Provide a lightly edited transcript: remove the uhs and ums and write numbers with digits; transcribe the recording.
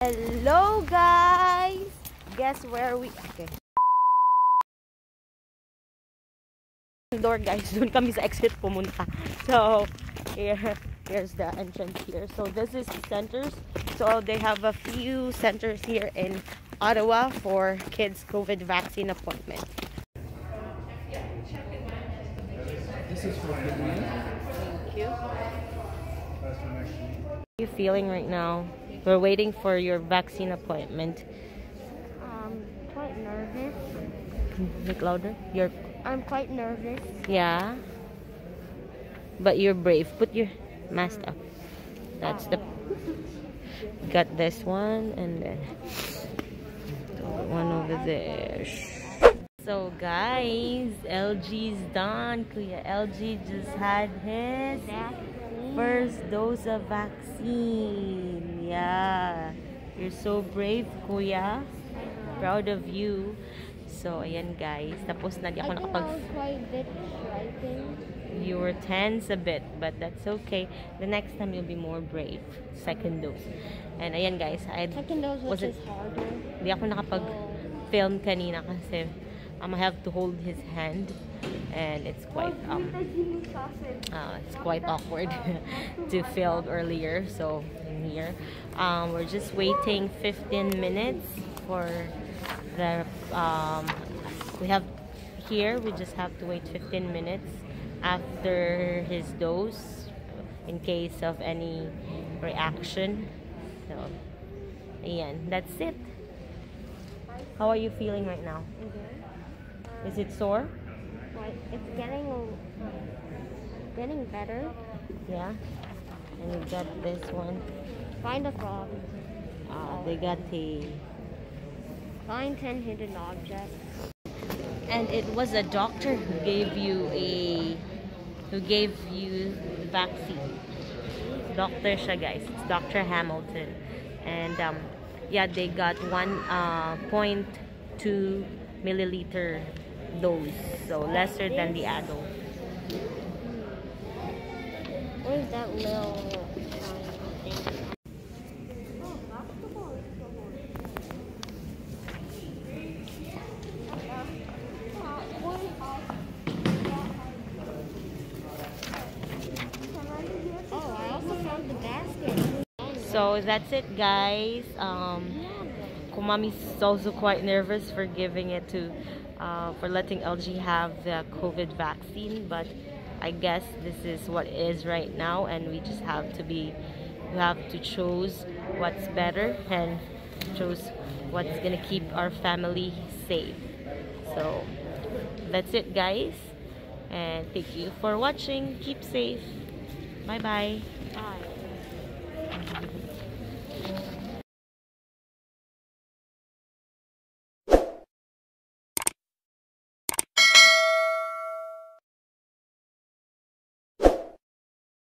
Hello guys! Guess where we... Okay. Door guys, doon kami sa exit pumunta. So, here's the entrance here. So, this is the centers. So, they have a few centers here in Ottawa for kids' COVID vaccine appointment. This is for good news. Thank you. How are you feeling right now? We're waiting for your vaccine appointment. Quite nervous. Look louder. I'm quite nervous. Yeah. But you're brave. Put your mask up. That's the... Got this one and then... One over there. So guys, LG's done. Kuya LG just had his first dose of vaccine. Yeah, you're so brave, Kuya. Proud of you. So, ayan guys. Tapos na di ako nakapag... You were tense a bit, but that's okay. The next time you'll be more brave. Second dose. And ayan guys, second dose is harder. Di ako nakapag-film kanina kasi I have to hold his hand, and it's quite awkward to film earlier. So in here, we're just waiting 15 minutes for the we just have to wait 15 minutes after his dose in case of any reaction. So ayan, that's it. How are you feeling right now? Is it sore? It's getting better. Yeah. And you got this one. Find a frog. They got the... Find 10 hidden objects. And it was a doctor who gave you the vaccine. Dr. Shagais. It's Dr. Hamilton. And yeah, they got 1.2 milliliter. Those, so lesser than the adult. Where's that little thing? Oh, I also found the basket. So that's it, guys. Kumami's also quite nervous for giving it to for letting LG have the COVID vaccine, but I guess this is what it is right now, and we just have to choose what's better and choose what's gonna keep our family safe. So that's it guys, and thank you for watching. Keep safe. Bye bye. Bye.